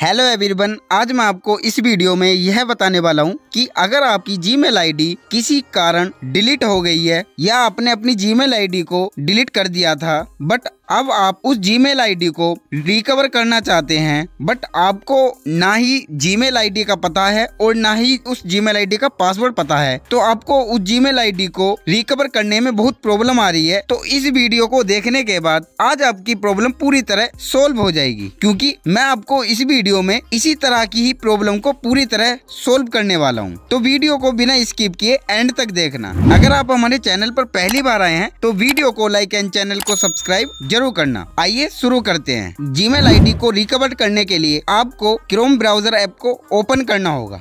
Hello everyone, आज मैं आपको इस वीडियो में यह बताने वाला हूं कि अगर आपकी जीमेल आईडी किसी कारण डिलीट हो गई है या आपने अपनी जीमेल आईडी को डिलीट कर दिया था बट अब आप उस जीमेल आईडी को रिकवर करना चाहते हैं बट आपको ना ही जीमेल आईडी का पता है और ना ही उस जीमेल आईडी का पासवर्ड पता है, तो आपको उस जीमेल आईडी को रिकवर करने में बहुत प्रॉब्लम आ रही है। तो इस वीडियो को देखने के बाद आज आपकी प्रॉब्लम पूरी तरह सोल्व हो जाएगी, क्योंकि मैं आपको इस वीडियो में इसी तरह की ही प्रॉब्लम को पूरी तरह सोल्व करने वाला हूँ। तो वीडियो को बिना स्किप किए एंड तक देखना। अगर आप हमारे चैनल पर पहली बार आए हैं तो वीडियो को लाइक एंड चैनल को सब्सक्राइब जरूर करना। आइए शुरू करते हैं। जीमेल आईडी को रिकवर करने के लिए आपको क्रोम ब्राउजर ऐप को ओपन करना होगा।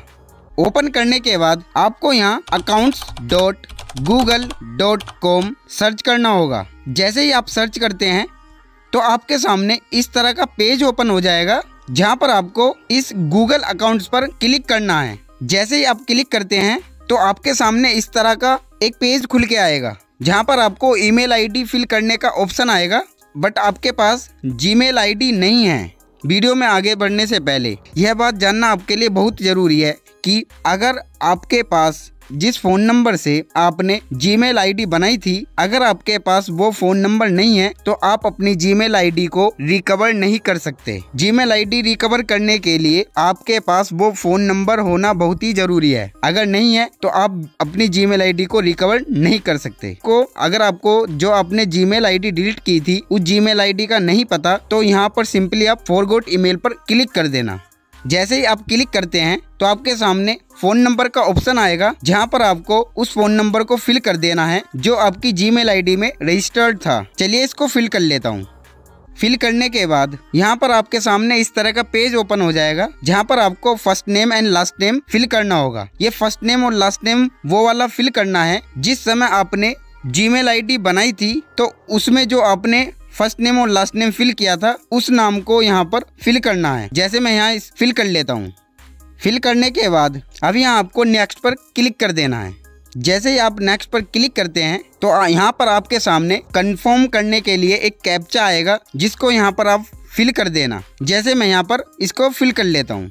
ओपन करने के बाद आपको यहाँ accounts.google.com सर्च करना होगा। जैसे ही आप सर्च करते हैं तो आपके सामने इस तरह का पेज ओपन हो जाएगा, जहाँ पर आपको इस Google अकाउंट्स पर क्लिक करना है। जैसे ही आप क्लिक करते हैं तो आपके सामने इस तरह का एक पेज खुल के आएगा, जहाँ पर आपको ईमेल आईडी फिल करने का ऑप्शन आएगा बट आपके पास जीमेल आईडी नहीं है। वीडियो में आगे बढ़ने से पहले यह बात जानना आपके लिए बहुत ज़रूरी है कि अगर आपके पास जिस फ़ोन नंबर से आपने जीमेल आईडी बनाई थी, अगर आपके पास वो फ़ोन नंबर नहीं है तो आप अपनी जीमेल आईडी को रिकवर नहीं कर सकते। जीमेल आईडी रिकवर करने के लिए आपके पास वो फ़ोन नंबर होना बहुत ही ज़रूरी है। अगर नहीं है तो आप अपनी जीमेल आईडी को रिकवर नहीं कर सकते। को अगर आपको जो आपने जीमेल आईडी डिलीट की थी उस जीमेल आईडी का नहीं पता तो यहाँ पर सिंपली आप फॉरगॉट ईमेल पर क्लिक कर देना। जैसे ही आप क्लिक करते हैं तो आपके सामने फ़ोन नंबर का ऑप्शन आएगा, जहां पर आपको उस फ़ोन नंबर को फिल कर देना है जो आपकी जीमेल आईडी में रजिस्टर्ड था। चलिए इसको फिल कर लेता हूं। फिल करने के बाद यहां पर आपके सामने इस तरह का पेज ओपन हो जाएगा, जहां पर आपको first name and last name fill करना होगा। ये फर्स्ट नेम और लास्ट नेम वो वाला फिल करना है जिस समय आपने जीमेल आईडी बनाई थी, तो उसमें जो आपने फर्स्ट नेम और लास्ट नेम फिल किया था उस नाम को यहाँ पर फिल करना है। जैसे मैं यहाँ फिल कर लेता हूँ। फिल करने के बाद अब यहाँ आपको नेक्स्ट पर क्लिक कर देना है। जैसे ही आप नेक्स्ट पर क्लिक करते हैं तो यहाँ पर आपके सामने कंफर्म करने के लिए एक कैप्चा आएगा, जिसको यहाँ पर आप फिल कर देना। जैसे मैं यहाँ पर इसको फिल कर लेता हूँ।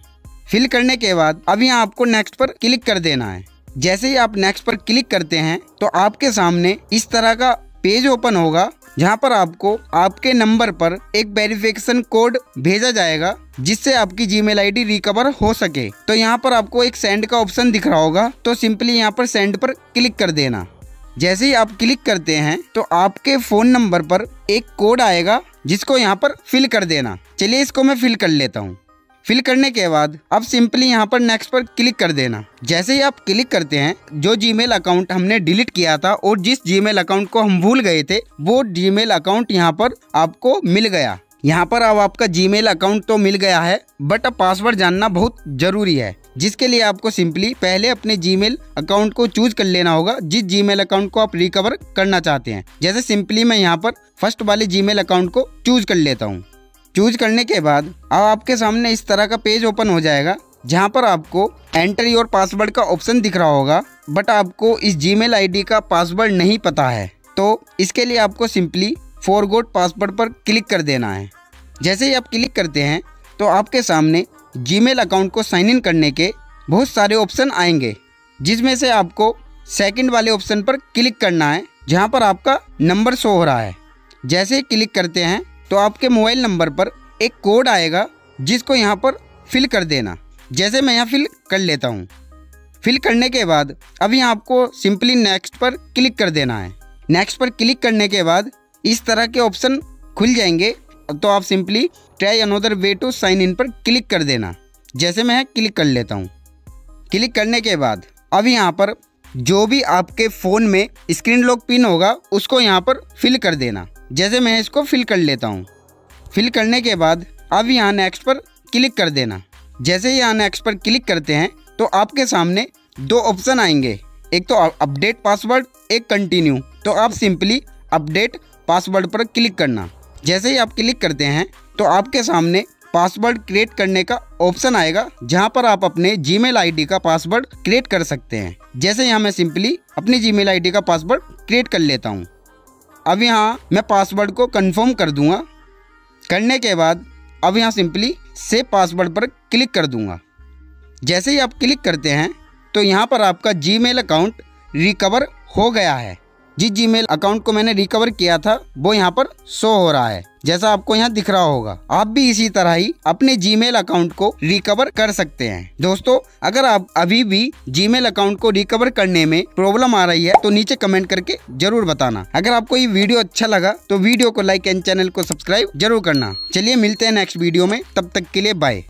फिल करने के बाद अब यहाँ आपको नेक्स्ट पर क्लिक कर देना है। जैसे ही आप नेक्स्ट पर क्लिक करते हैं तो आपके सामने इस तरह का पेज ओपन होगा, जहां पर आपको आपके नंबर पर एक वेरिफिकेशन कोड भेजा जाएगा जिससे आपकी जीमेल आईडी रिकवर हो सके। तो यहां पर आपको एक सेंड का ऑप्शन दिख रहा होगा, तो सिंपली यहां पर सेंड पर क्लिक कर देना। जैसे ही आप क्लिक करते हैं तो आपके फ़ोन नंबर पर एक कोड आएगा, जिसको यहां पर फिल कर देना। चलिए इसको मैं फिल कर लेता हूं। फिल करने के बाद अब सिंपली यहाँ पर नेक्स्ट पर क्लिक कर देना। जैसे ही आप क्लिक करते हैं, जो जीमेल अकाउंट हमने डिलीट किया था और जिस जीमेल अकाउंट को हम भूल गए थे, वो जीमेल अकाउंट यहाँ पर आपको मिल गया। यहाँ पर अब आपका जीमेल अकाउंट तो मिल गया है बट अब पासवर्ड जानना बहुत ज़रूरी है, जिसके लिए आपको सिंपली पहले अपने जीमेल अकाउंट को चूज कर लेना होगा जिस जीमेल अकाउंट को आप रिकवर करना चाहते हैं। जैसे सिंपली मैं यहाँ पर फर्स्ट वाले जीमेल अकाउंट को चूज कर लेता हूँ। चूज करने के बाद अब आपके सामने इस तरह का पेज ओपन हो जाएगा, जहां पर आपको एंटर योर पासवर्ड का ऑप्शन दिख रहा होगा बट आपको इस जीमेल आईडी का पासवर्ड नहीं पता है। तो इसके लिए आपको सिंपली फॉरगॉट पासवर्ड पर क्लिक कर देना है। जैसे ही आप क्लिक करते हैं तो आपके सामने जीमेल अकाउंट को साइन इन करने के बहुत सारे ऑप्शन आएंगे, जिसमें से आपको सेकेंड वाले ऑप्शन पर क्लिक करना है, जहाँ पर आपका नंबर शो हो रहा है। जैसे ही क्लिक करते हैं तो आपके मोबाइल नंबर पर एक कोड आएगा, जिसको यहाँ पर फिल कर देना। जैसे मैं यहाँ फिल कर लेता हूँ। फिल करने के बाद अब यहाँ आपको सिंपली नेक्स्ट पर क्लिक कर देना है। नेक्स्ट पर क्लिक करने के बाद इस तरह के ऑप्शन खुल जाएंगे, तो आप simply try another way to sign in पर क्लिक कर देना। जैसे मैं क्लिक कर लेता हूँ। क्लिक करने के बाद अब यहाँ पर जो भी आपके फ़ोन में स्क्रीन लॉक पिन होगा उसको यहाँ पर फिल कर देना। जैसे मैं इसको फिल कर लेता हूँ। फिल करने के बाद अब यहाँ नेक्स्ट पर क्लिक कर देना। जैसे यहाँ नेक्स्ट पर क्लिक करते हैं तो आपके सामने दो ऑप्शन आएंगे, एक तो अपडेट पासवर्ड, एक कंटिन्यू। तो आप सिंपली अपडेट पासवर्ड पर क्लिक करना। जैसे ही आप क्लिक करते हैं तो आपके सामने पासवर्ड क्रिएट करने का ऑप्शन आएगा, जहां पर आप अपने जीमेल आईडी का पासवर्ड क्रिएट कर सकते हैं। जैसे यहाँ मैं सिंपली अपनी जीमेल आईडी का पासवर्ड क्रिएट कर लेता हूँ। अब यहाँ मैं पासवर्ड को कंफर्म कर दूंगा। करने के बाद अब यहाँ सिंपली सेव पासवर्ड पर क्लिक कर दूंगा। जैसे ही आप क्लिक करते हैं तो यहाँ पर आपका जीमेल अकाउंट रिकवर हो गया है। जिस जीमेल अकाउंट को मैंने रिकवर किया था वो यहाँ पर शो हो रहा है, जैसा आपको यहाँ दिख रहा होगा। आप भी इसी तरह ही अपने जीमेल अकाउंट को रिकवर कर सकते हैं। दोस्तों, अगर आप अभी भी जीमेल अकाउंट को रिकवर करने में प्रॉब्लम आ रही है तो नीचे कमेंट करके जरूर बताना। अगर आपको ये वीडियो अच्छा लगा तो वीडियो को लाइक एंड चैनल को सब्सक्राइब जरूर करना। चलिए मिलते हैं नेक्स्ट वीडियो में, तब तक के लिए बाय।